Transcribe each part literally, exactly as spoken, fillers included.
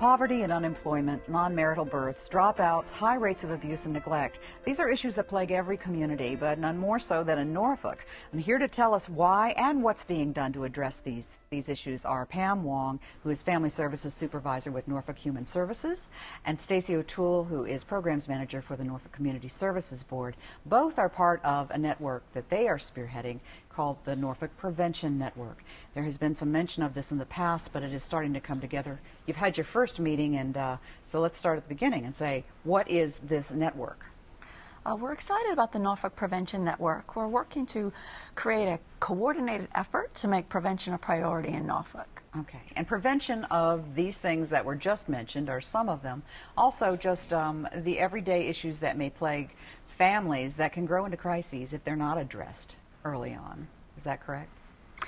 Poverty and unemployment, non-marital births, dropouts, high rates of abuse and neglect. These are issues that plague every community, but none more so than in Norfolk. And here to tell us why and what's being done to address these, these issues are Pam Wong, who is Family Services Supervisor with Norfolk Human Services, and Stacey O'Toole, who is Programs Manager for the Norfolk Community Services Board. Both are part of a network that they are spearheading called the Norfolk Prevention Network. There has been some mention of this in the past, but it is starting to come together. You've had your first meeting, and uh, so let's start at the beginning and say, what is this network? Uh, we're excited about the Norfolk Prevention Network. We're working to create a coordinated effort to make prevention a priority in Norfolk. Okay, and prevention of these things that were just mentioned, or some of them, also just um, the everyday issues that may plague families that can grow into crises if they're not addressed early on. Is that correct?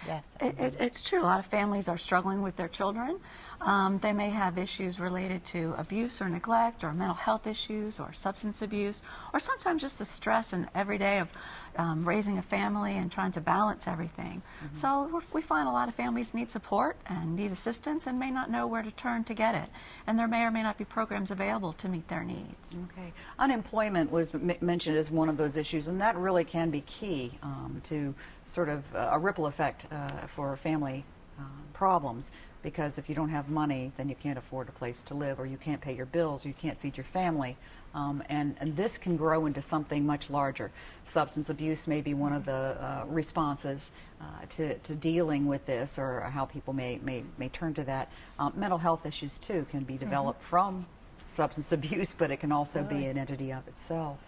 Yes. It, it, it's true. A lot of families are struggling with their children. Um, they may have issues related to abuse or neglect or mental health issues or substance abuse, or sometimes just the stress and everyday of um, raising a family and trying to balance everything. Mm-hmm. So we're, we find a lot of families need support and need assistance and may not know where to turn to get it. And there may or may not be programs available to meet their needs. Okay. Unemployment was m mentioned as one of those issues, and that really can be key um, to sort of a ripple effect uh, for family uh, problems, because if you don't have money, then you can't afford a place to live, or you can't pay your bills, or you can't feed your family, um, and, and this can grow into something much larger. Substance abuse may be one of the uh, responses uh, to, to dealing with this, or how people may, may, may turn to that. Um, mental health issues too can be developed mm-hmm. from substance abuse, but it can also really be an entity of itself.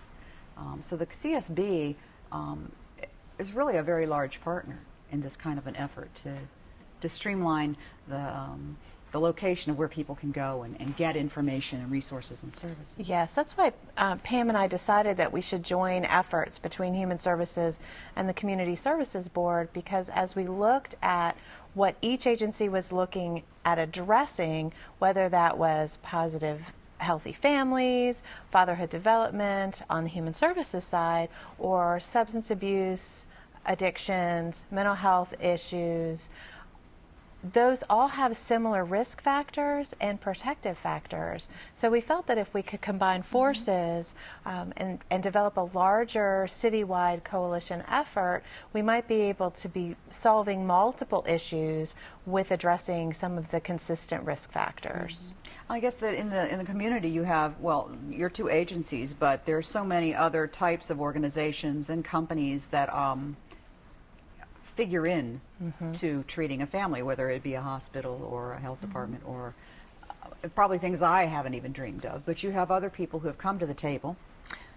Um, so the C S B um, is really a very large partner in this kind of an effort to, to streamline the, um, the location of where people can go and, and get information and resources and services. Yes, that's why uh, Pam and I decided that we should join efforts between Human Services and the Community Services Board, because as we looked at what each agency was looking at addressing, whether that was positive healthy families, fatherhood development on the human services side, or substance abuse, addictions, mental health issues, those all have similar risk factors and protective factors. So we felt that if we could combine forces um, and, and develop a larger citywide coalition effort, we might be able to be solving multiple issues with addressing some of the consistent risk factors. Mm-hmm. I guess that in the, in the community you have, well, your two agencies, but there are so many other types of organizations and companies that um, figure in mm-hmm. to treating a family, whether it be a hospital or a health mm-hmm. department, or uh, probably things I haven't even dreamed of, but you have other people who have come to the table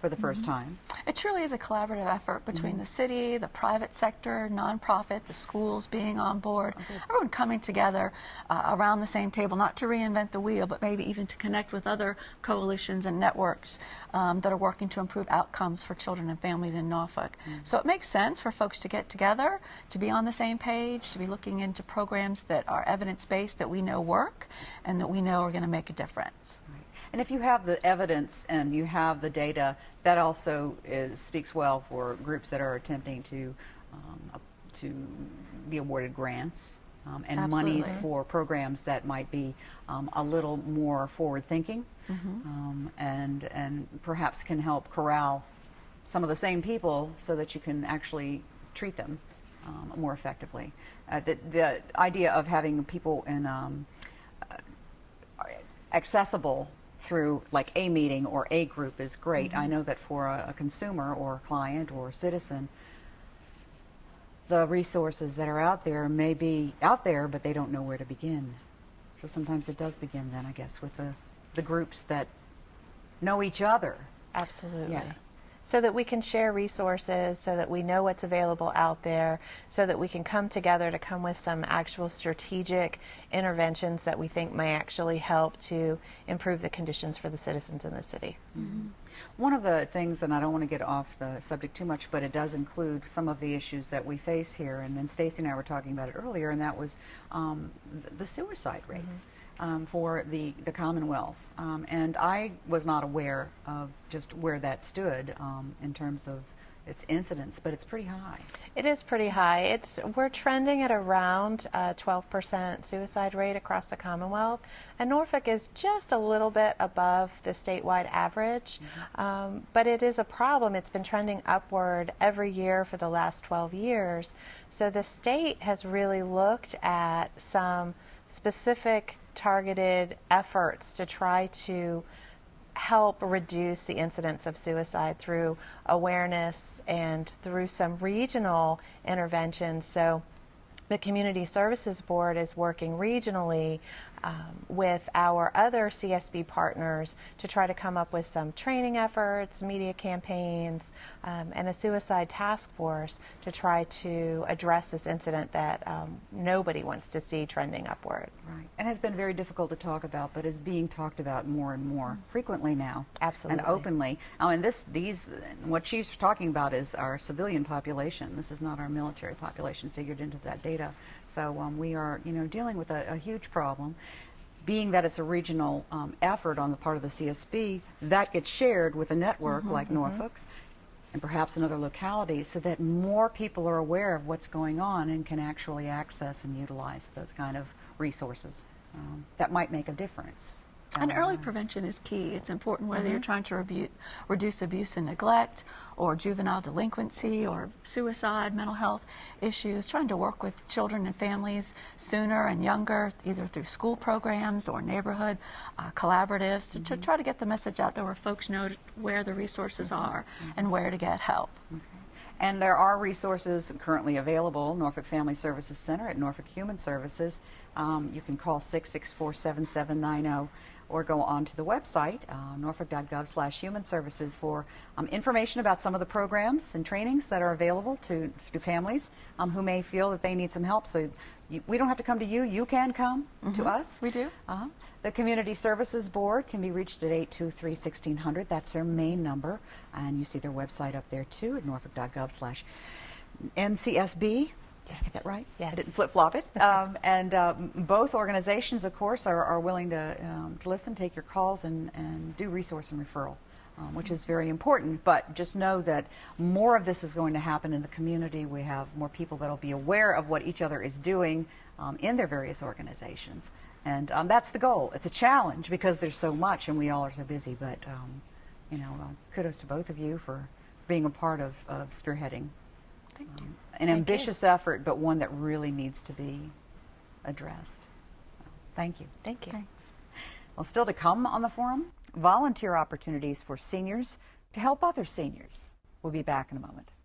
for the first mm-hmm. time. It truly is a collaborative effort between mm-hmm. the city, the private sector, nonprofit, the schools being on board, okay. everyone coming together uh, around the same table, not to reinvent the wheel, but maybe even to connect with other coalitions and networks um, that are working to improve outcomes for children and families in Norfolk. Mm-hmm. So it makes sense for folks to get together, to be on the same page, to be looking into programs that are evidence-based, that we know work, and that we know are going to make a difference. Right. And if you have the evidence and you have the data, that also is, speaks well for groups that are attempting to um, to be awarded grants um, and Absolutely. Monies for programs that might be um, a little more forward-thinking mm-hmm. um, and and perhaps can help corral some of the same people so that you can actually treat them um, more effectively. Uh, the, the idea of having people in um, accessible through like a meeting or a group is great. Mm-hmm. I know that for a, a consumer or a client or a citizen, the resources that are out there may be out there, but they don't know where to begin. So sometimes it does begin then, I guess, with the, the groups that know each other. Absolutely. Yeah. So that we can share resources, so that we know what's available out there, so that we can come together to come with some actual strategic interventions that we think may actually help to improve the conditions for the citizens in the city. Mm-hmm. One of the things, and I don't want to get off the subject too much, but it does include some of the issues that we face here, and then Stacey and I were talking about it earlier, and that was um, the suicide rate mm-hmm. um, for the, the Commonwealth. Um, and I was not aware of just where that stood um, in terms of its incidence, but it's pretty high. It is pretty high. It's we're trending at around uh, twelve percent suicide rate across the Commonwealth, and Norfolk is just a little bit above the statewide average. Mm-hmm. Um, but it is a problem. It's been trending upward every year for the last twelve years. So the state has really looked at some specific targeted efforts to try to help reduce the incidence of suicide through awareness and through some regional interventions. So the Community Services Board is working regionally um, with our other C S B partners to try to come up with some training efforts, media campaigns, um, and a suicide task force to try to address this incident that um, nobody wants to see trending upward. Right. And has been very difficult to talk about, but is being talked about more and more mm-hmm. frequently now. Absolutely. And openly. Oh, and this, these, what she's talking about is our civilian population. This is not our military population figured into that data. So um, we are, you know, dealing with a, a huge problem. Being that it's a regional um, effort on the part of the C S B, that gets shared with a network mm-hmm, like mm-hmm. Norfolk's and perhaps another locality, so that more people are aware of what's going on and can actually access and utilize those kind of resources um, that might make a difference. And early prevention is key. It's important whether mm-hmm. you're trying to rebu- reduce abuse and neglect or juvenile delinquency or suicide, mental health issues, trying to work with children and families sooner and younger, either through school programs or neighborhood uh, collaboratives, mm-hmm. to try to get the message out there where folks know where the resources mm-hmm. are mm-hmm. and where to get help. Okay. And there are resources currently available, Norfolk Family Services Center at Norfolk Human Services. Um, you can call six six four, seven seven nine zero. Or go on to the website, uh, norfolk dot gov slash human Services, for um, information about some of the programs and trainings that are available to, to families um, who may feel that they need some help. So you, we don't have to come to you. You can come mm-hmm. to us. We do. Uh-huh. The Community Services Board can be reached at eight two three, sixteen hundred. That's their main number. And you see their website up there, too, at norfolk dot gov slash N C S B. Did I get that right? Yes. I didn't flip-flop it. Um, and uh, both organizations, of course, are, are willing to, um, to listen, take your calls, and, and do resource and referral, um, which is very important. But just know that more of this is going to happen in the community. We have more people that will be aware of what each other is doing um, in their various organizations. And um, that's the goal. It's a challenge because there's so much, and we all are so busy. But, um, you know, uh, kudos to both of you for being a part of, of spearheading. Thank you. Um, an Thank ambitious you. effort, but one that really needs to be addressed. Thank you. Thank you. Thanks. Well, still to come on the forum, volunteer opportunities for seniors to help other seniors. We'll be back in a moment.